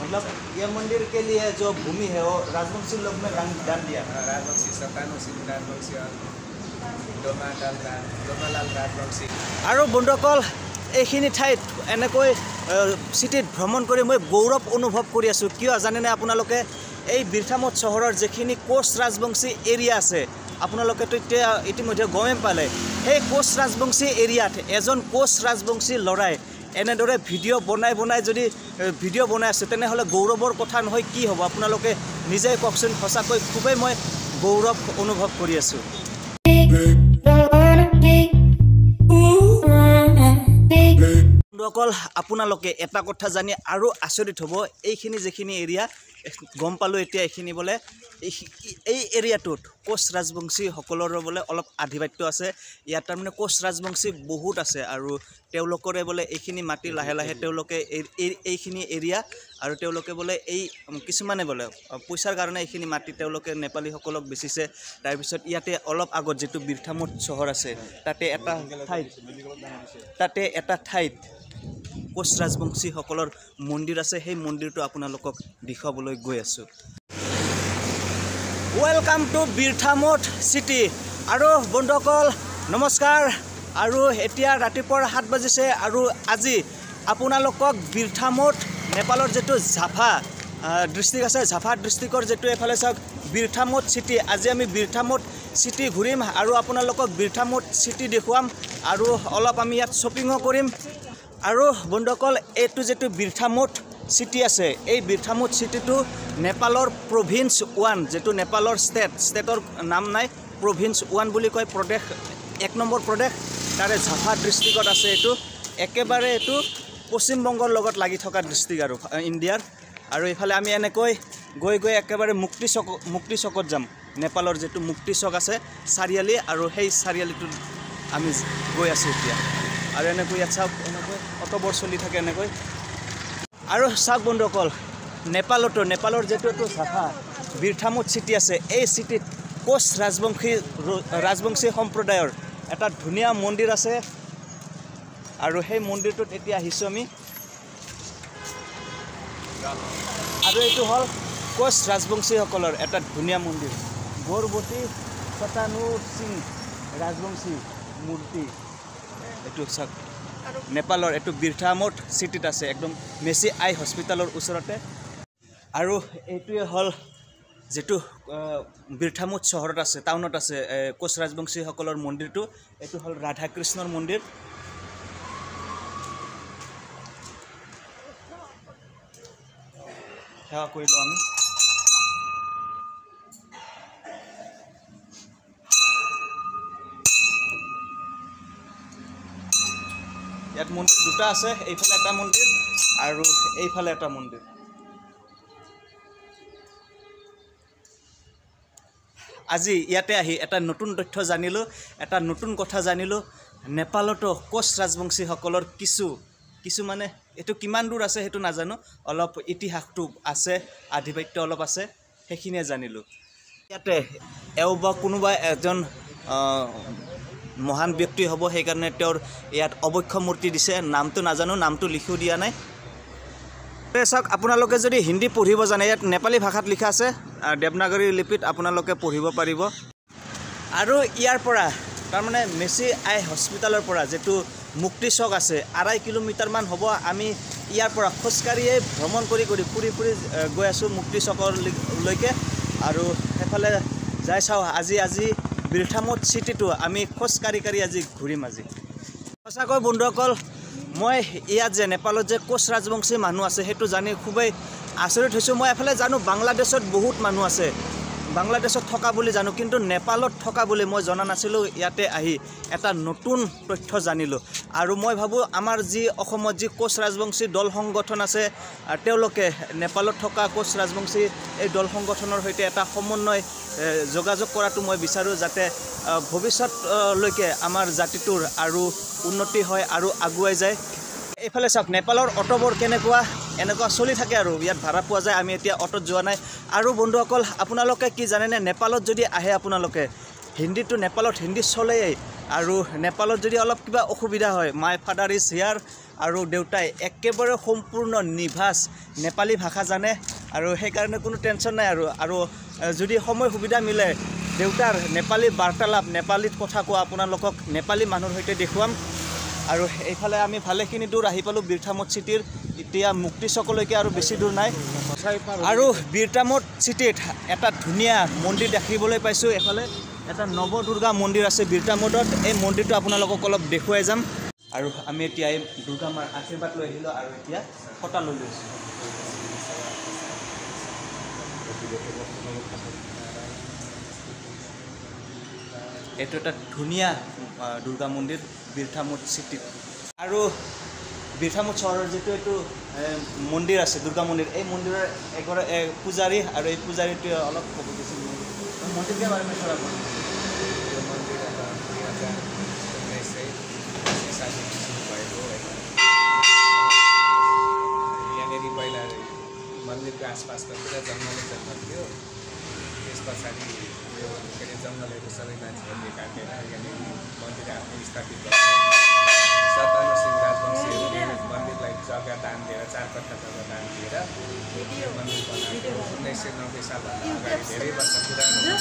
मतलब यह मंदिर के लिए जो भूमि है वो राजवंशी लोग में दान दिया। राजवंशी सतानवशी राजवंशी डोमालाल राजवंशी और बंधुकल এইখিনি ঠাইত এনেকৈ সিটিত ভ্রমণ কৰি মই গৌৰৱ অনুভৱ কৰি আছো। কিয় জানেনে আপোনালোকে এই বিৰথামত চহৰৰ যেখিনি কোচ ৰাজবংশী এৰিয়া আছে আপোনালোকে তো ইতিমধ্যে গমে পালে। সেই কোচ ৰাজবংশী এৰিয়াত এজন কোচ ৰাজবংশী লৰাই এনেদৰে ভিডিঅ' বনাই বনাই যদি ভিডিঅ' বনাই আছে তেনেহলে গৌৰৱৰ কথা নহয় কি হ'ব আপোনালোকে নিজে কওকচোন। সঁচাকৈ খুবেই মই গৌৰৱ অনুভৱ কৰি আছো। অকল আপোনালোকে এটা কথা জানি আৰু আচৰিত হ'ব এইখিনি যেখিনি এৰিয়া গম পালোঁ এতিয়া এইখিনি বলে এই এৰিয়াটোত কোচ ৰাজবংশী সকলৰ বলে অলপ আধিপত্য আছে। ইয়াত তাৰমানে কোচ ৰাজবংশী বহুত আছে আৰু তেওঁলোকৰে বলে এইখিনি মাটি লাহে লাহে তেওঁলোকে এইখিনি এৰিয়া আৰু তেওঁলোকে বলে এই কিছুমানে বলে পইচাৰ কাৰণে এইখিনি মাটি তেওঁলোকে নেপালীসকলক বেচিছে। তাৰপিছত ইয়াতে অলপ আগত যেটো বিৰথামত চহৰ আছে তাতে এটা ঠাইত কোচ ৰাজবংশী সকলৰ মন্দিৰ আছে। সেই মন্দিৰটো আপোনালোকক দেখাবলৈ গৈ আছো। ওয়েলকাম টু বিৰথামোড সিটি আৰু বন্ধুসকল নমস্কাৰ। আৰু এতিয়া ৰাতিপুৱাৰ 7 বাজিছে আৰু আজি আপোনালোকক বিৰথামোড নেপালৰ যেটো জাফা ডিস্ট্ৰিক্ট আছে জাফা ডিস্ট্ৰিক্টৰ যেটো এফালে চাওক বিৰথামোড সিটি। আজি আমি বিৰথামোড সিটি ঘূৰিম আৰু আপোনালোকক বিৰথামোড সিটি দেখুৱাম আৰু অলপ আমি ইয়াত শপিংও কৰিম। আৰু বন্ধুসকল এইটো যেটো বিৰথামোড সিটি আছে এই বিৰথামোড সিটিটো নেপালৰ প্ৰভিন্স 1 যেটো নেপালৰ স্টেটৰ নাম নাই প্ৰভিন্স 1 বুলি কয়। প্ৰদেশ 1 নম্বৰ প্ৰদেশ তাৰে জাফা ডিস্ট্ৰিক্টত আছে। এইটো একেবাৰে এইটো পশ্চিম বংগৰ লগত লাগি থকা ডিস্ট্ৰিক্ট আৰু ইণ্ডিয়াৰ। আৰু এইফালে আমি এনেকৈ গৈ গৈ একেবাৰে মুক্তি চকত যাম। নেপালৰ যেটো মুক্তি চক আছে চাৰিআলি আৰু সেই চাৰিআলিটো আমি গৈ আছো এতিয়া। আৰু এনেকৈ ইয়াত চাওক অটোবোৰ চলি থাকে এনেকৈ। আৰু চাওক বন্ধুসকল নেপালৰ যেটো জাফা বিৰথামোড সিটি আছে এই সিটিত কোচ ৰাজবংশী সম্প্ৰদায়ৰ এটা ধুনীয়া মন্দিৰ আছে। আৰু সেই মন্দিৰটোত এতিয়া আহিছো আমি। আৰু এইটো হল কোচ ৰাজবংশীসকলৰ এটা ধুনীয়া মন্দিৰ গৌৰৱতী সতানু সিং ৰাজবংশী মূৰ্তি। এইটো চাওক নেপালৰ এইটো বিৰথামোড সিটিত আছে একদম মেসি আই হস্পিটালৰ ওচৰতে। আৰু এইটোৱে হল যেটো বিৰথামোড চহৰত আছে টাউনত আছে কোচ ৰাজবংশী সকলৰ মন্দিৰটো। এইটো হল ৰাধা কৃষ্ণৰ মন্দিৰ। সেৱা কৰিলোঁ আমি। ইয়াত মন্দিৰ দুটা আছে এইফালে এটা মন্দিৰ আৰু এইফালে এটা মন্দিৰ। আজি ইয়াতে আহি এটা নতুন তথ্য জানিলোঁ এটা নতুন কথা জানিলোঁ। নেপালতো কোচ ৰাজবংশী সকলৰ কিছু মানে এটো কিমান দূৰ আছে হেতু নাজানো অলপ ইতিহাসটো আছে আধিপত্য অলপ আছে সেইখিনিয়ে জানিলোঁ। ইয়াতে এওবা কোনোবা এজন মহান ব্যক্তি হ'ব সেইকাৰণে তেওঁৰ ইয়াত অবক্ষ মূৰ্তি দিছে। নামটো নাজানো নামটো লিখিও দিয়া নাই। চাওক আপোনালোকে যদি হিন্দী পঢ়িব জানে ইয়াত নেপালী ভাষাত লিখা আছে দেৱনাগৰী লিপিত আপোনালোকে পঢ়িব পাৰিব। আৰু ইয়াৰ পৰা তাৰমানে মেসি আই হস্পিটালৰ পৰা যেটো মুক্তি চক আছে 2.5 কিলোমিটাৰ মান হব। আমি ইয়াৰ পৰা খোজকাঢ়িয়ে ভ্ৰমণ কৰি কৰি পুৰি পুৰি গৈ আছো মুক্তি চকলৈকে। আৰু এফালে যাই চাও আজি বিৰথামোড সিটিটো আমি খোজকাঢ়ি আজি ঘূৰিম। আজি সঁচাকৈ বন্ধুসকল মই ইয়াত যে নেপালত যে কোচ ৰাজবংশী মানুহ আছে সেইটো জানি খুবেই আচৰিত হৈছোঁ। মই এফালে জানো বাংলাদেশত বহুত মানুহ আছে বাংলাদেশত থকা বুলি জানো কিন্তু নেপালত থকা বুলি মই জনা নাছিলোঁ। ইয়াতে আহি এটা নতুন তথ্য জানিলোঁ। আৰু মই ভাবোঁ আমাৰ যি অসমত যি কোচ ৰাজবংশী দল সংগঠন আছে তেওঁলোকে নেপালত থকা কোচ ৰাজবংশী এই দল সংগঠনৰ সৈতে এটা সমন্বয় যোগাযোগ কৰাটো মই বিচাৰোঁ যাতে ভৱিষ্যতলৈকে আমাৰ জাতিটোৰ আৰু উন্নতি হয় আৰু আগুৱাই যায়। এইফালে চাওক নেপালৰ অটোবোৰ এনেকুৱা চলি থাকে আৰু ইয়াত ভাড়া পোৱা যায়। আমি এতিয়া অটোত যোৱা নাই। আৰু বন্ধুসকল আপোনালোকে কি জানেনে নেপালত যদি আহে আপোনালোকে হিন্দীটো নেপালত হিন্দী চলেই। আৰু নেপালত যদি অলপ কিবা অসুবিধা হয় মাই ফাদাৰ ইজ হিয়াৰ और देउताय एकेबारे सम्पूर्ण निभास नेपाली भाषा जाने और हेकारणे कोनो टेंशन ना। और यदि समय सुविधा मिले देउतार नेपाली वार्तालाप नेपालीत कथा कोवा आपनालोকক नेपाली मानुर सहित देखुवाम। और एफाले आमी भालेखिनि दूर आहि पालो बिर्तामोड सिटीर इतिया मुक्ति चौकলৈके और बेसी दूर नाय। और बिर्तामोड सिटीत एटा धुनिया मंदिर देखिबोले पाइसो, एफाले एटा नव दुर्गा मंदिर आछे बिर्तामोडत, ए मंदिरटा आपनालोকক अलप देखुवाय जाम। और आमी इतिया दुर्गा मार आशीर्वाद লৈ আহিलो और इतिया फटा লৈ লৈছো। एट एट धुनिया दुर्गा मंदिर बिर्तामोड सिटी और बिर्तामोड शहर जी मंदिर आसे दुर्गा मंदिर, ये मंदिर एक पुजारी और ये पुजारी अलग मंदिर के बारे में थोड़ा मंदिर के आसपास का पूरा जंगल जंगल थियो। इस पड़ी जंगल सब मानी काटे मंदिर आफू स्थापित सतान सिंह राजवंशी मंदिर जगह दान दिए 4 कट्ठा जगह दान दिए मंदिर बनाए 1990 साल अगड़ी धेरै वर्ष पुरानो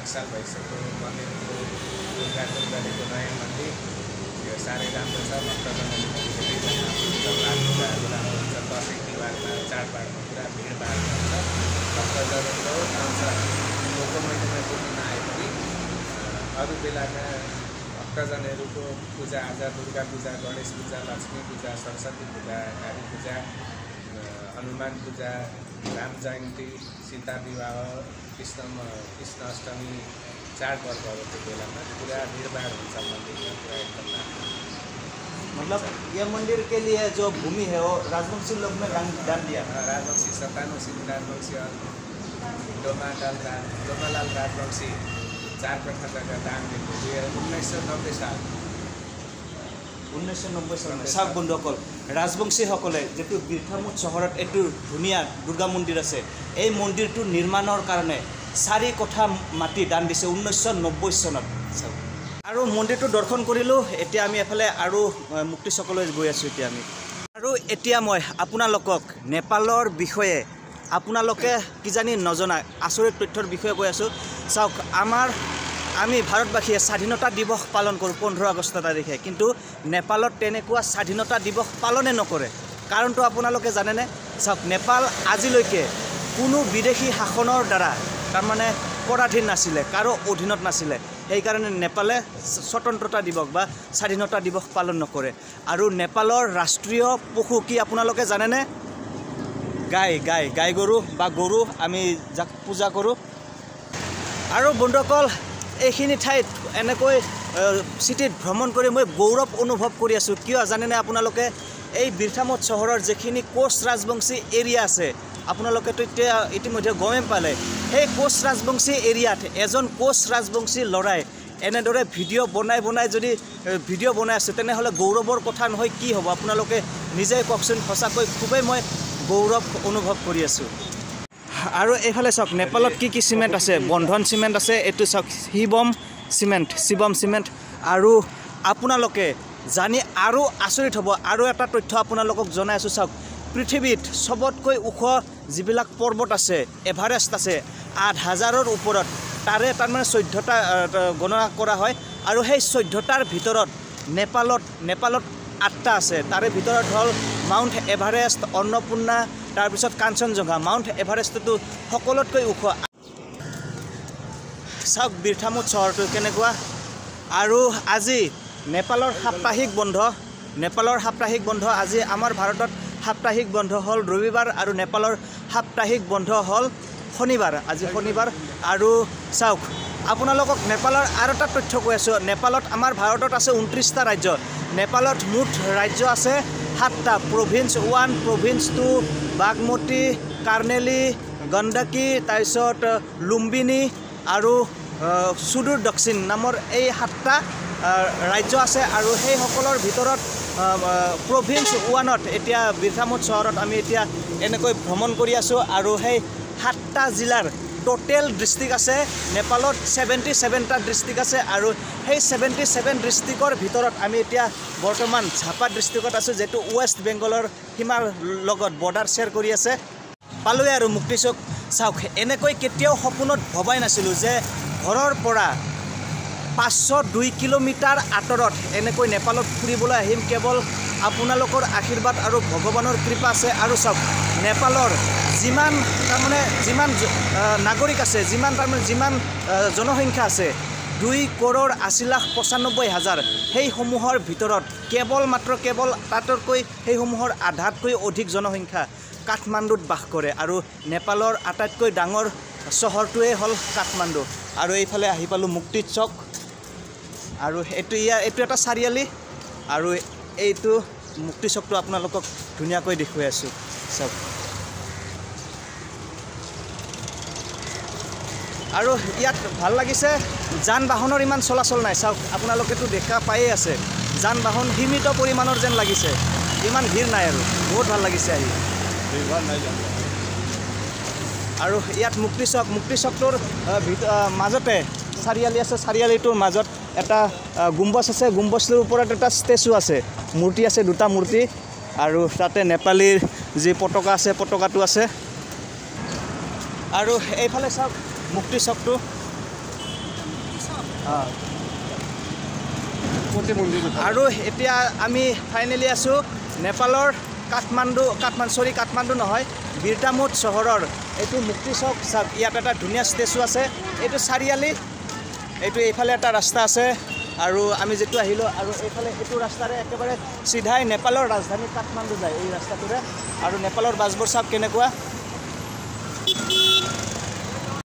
1 साल भइसक्यो मंदिर को नयाँ मंदिर यो सारे राम्रो छ। भक्तजनले दसैं तिहारमा चाडबाडमा पूरा भिडभाड हुन्छ। भक्तजनहरू आउँछ महिनामा पुग्न आए पनि अरू बेलाका भक्तजनहरूको पूजा आजा दुर्गा पूजा गणेश पूजा लक्ष्मी पूजा सरस्वती पूजा काली पूजा हनुमान पूजा राम जयन्ती सीता विवाह कृष्ण अष्टमी चाडपर्वहरूको बेलामा पूरा भिडभाड हुन्छ मन्दिरमा, पूरा एकदम मतलब यह मंदिर के लिए जो भूमि है वो राजवंशी लोग में दान दिया। राजवंशी सतानवशी राजवंशी और डोमालाल राजवंशी 4 कट्ठा जगह दान दिए 1990 साल 1990 साल सब बंधुकल राजवंशी सकले जो बिर्तामोड शहर एक धुनिया दुर्गा मंदिर आसे ये मंदिर तो निर्माणर कारण 4 कट्ठा माटी दान दिए 1990 सनत। और मंदिर तो दर्शन करूँ एटा एफाले और मुक्ति चौक गई आसो। और मैं आपनालोक नेपालर विषय आपनालोके किजानी नजना आचरित तथ्यर विषय कै आसो। चाওক आमी भारतवासिये स्वाधीनता दिवस पालन करूँ 15 अगस्त तारिखे, किंतु नेपालत तेनेकुआ स्वाधीनता दिवस पालने नकरे। कारण तो आपनालोके जानेने, चाওক नेपाल आजिलैके कुनो विदेशी शासनर द्वारा तारमाने पराधीन नासिले, कारो अधीनत नासिले। সেইকাৰণে নেপালে স্বতন্ত্ৰতা দিৱস বা স্বাধীনতা দিৱস পালন নকৰে। আৰু নেপালৰ ৰাষ্ট্ৰীয় পশু কি আপোনালোকে জানেনে? গাই। গাই গৰু বা গৰু আমি যাক পূজা কৰোঁ। আৰু বন্ধুসকল এইখিনি ঠাইত এনেকৈ চিটিত ভ্ৰমণ কৰি মই গৌৰৱ অনুভৱ কৰি আছোঁ। কিয় জানেনে আপোনালোকে? এই বিৰ্তামোড চহৰৰ যিখিনি কোচ ৰাজবংশী এৰিয়া আছে আপোনালোকে তো ইতিমধ্যে গমেই পালে। সেই কোচ ৰাজবংশী এৰিয়াত এজন কোচ ৰাজবংশী লৰাই এনেদৰে ভিডিঅ' বনাই যদি ভিডিঅ' বনাই আছে তেনেহ'লে গৌৰৱৰ কথা নহয় কি হ'ব? আপোনালোকে নিজেই কওকচোন। সঁচাকৈ খুবেই মই গৌৰৱ অনুভৱ কৰি আছোঁ। আৰু এইফালে চাওক নেপালত কি কি চিমেণ্ট আছে। বন্ধন চিমেণ্ট আছে, এইটো চাওক শিৱম চিমেণ্ট। আৰু আপোনালোকে জানি আৰু আচৰিত হ'ব। আৰু এটা তথ্য আপোনালোকক জনাই আছোঁ। চাওক পৃথিৱীত সবতকৈ ওখ যিবিলাক পৰ্বত আছে এভাৰেষ্ট আছে 8000ৰ ওপৰত, তাৰে তাৰমানে 14টা গণনা কৰা হয়। আৰু সেই 14টাৰ ভিতৰত নেপালত 8টা আছে। তাৰে ভিতৰত হ'ল মাউণ্ট এভাৰেষ্ট, অন্নপূৰ্ণা, তাৰপিছত কাঞ্চনজংঘা। মাউণ্ট এভাৰেষ্টটো সকলোতকৈ ওখ। চাওক বিৰ্তামোড চহৰটো কেনেকুৱা। আৰু আজি নেপালৰ সাপ্তাহিক বন্ধ। আজি আমাৰ ভাৰতত সাপ্তাহিক বন্ধ হল ৰবিবাৰ আৰ নেপালৰ সাপ্তাহিক বন্ধ হল শনিবাৰ। আজি শনিবাৰ। আৰ চাওক আপোনালোকক নেপালৰ আৰু এটা তথ্য কৈ আছো। নেপালত আমাৰ ভাৰতত আছে 29টা ৰাজ্য। নেপালত মুঠ ৰাজ্য আছে 7টা। প্ৰভিন্স 1, প্ৰভিন্স 2, বাগমতি, কাৰ্ণেলি, গণ্ডকী, তাৰপিছত লুম্বিনী আৰু সুদূৰ দক্ষিণ নামৰ এই 7টা ৰাজ্য আছে। আৰু সেই সকলৰ ভিতৰত प्रभिन्स 1 एटा बिर्तामोड शहर आम एनक भ्रमण कर आसो। और 7टा जिलार टोटल डिस्ट्रिक्ट आसे नेपाल 77 टा डिस्ट्रिक्ट आसे और 77 डिस्ट्रिक्टर भर आम इतना बर्तमान झापा डिस्ट्रिक्ट आसो जेटु वेस्ट बेंगलर सीमार लगत बॉर्डर शेयर करी आसे पालोए और मुक्ति चौक चाउक एनेकै केतियाओ सपनत भबाई नासिलु जे घरर परा 502 किलोमीटर आतरत एनेकै नेपालत फुरिबोला आहिम केवल आपुनालोकर आशीर्वाद और भगवानर कृपा आसे और सब नेपालर जिमान तारमाने जिमान नागरिक आसे जिमान तारमाने जिमान जनसंख्या आसे 2,80,95,000 समूहर भरत केवल तक आधातको अधिक जनसंख्या काठमांडूत बास करे और नेपालर आटाइतको डांगर शहरटोए हल काठमांडू। और ये आहि पालो मुक्ति चौक और ये चारियाली और यू मुक्ति चौक तो अपना धुनिया देखुए आसो सब। और इतना भल लगिसे जान बाहनर इमान चलाचल ना चाउक अपना देखा पाए आसे जान बाहन सीमित परिमाणर जेन लगिसे इमान भीड़ ना बहुत भल लगिसे और इतना मुक्ति चौक मुक्ति चौकटोर मजते चारियाली आसे चारियालीटोर मजत एटा गुम्बज आसे गुम्बजटोर ऊपर एटा स्टेचू आसे मूर्ति आसे दुटा मूर्ति और ताते नेपालीर जी पताका आसे पताकाटो आसे। और एफाले चाउक मुक्ति चौकटो और इतना आम फाइनेलि आसो नेपालर काठमांडू काठमांडू नहय बिर्तामोड शहरर ये मुक्ति चौक सब इतना धुनिया स्टेचू आसे ये चारियाली ये रास्ता आसे और आम जी आलो और ये रास्तारे एक बारे सीधा नेपालर राजधानी काठमांडू जाए रास्ता और नेपालर बसबोर सब के